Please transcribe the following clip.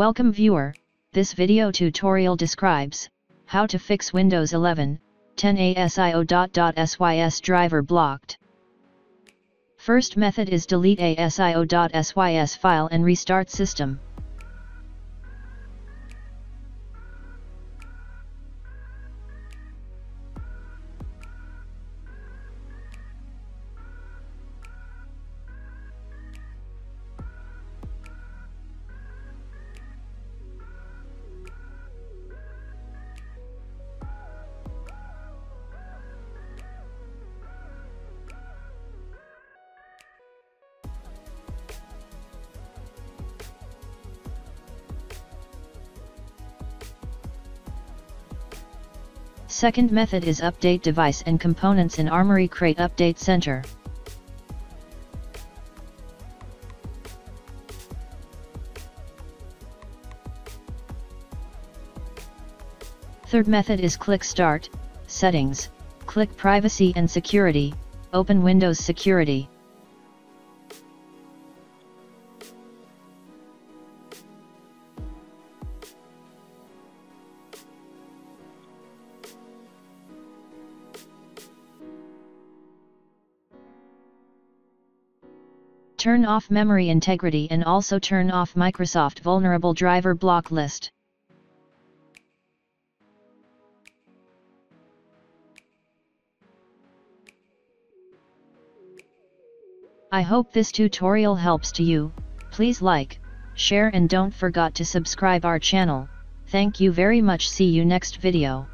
Welcome viewer, this video tutorial describes how to fix Windows 11 10 ASIO.SYS driver blocked. First method is delete ASIO.SYS file and restart system. Second method is update device and components in Armory Crate Update Center. Third method is click Start, Settings, click Privacy and Security, open Windows Security. Turn off memory integrity and also turn off Microsoft vulnerable driver block list. I hope this tutorial helps to you. Please like, share and don't forget to subscribe our channel. Thank you very much. See you next video.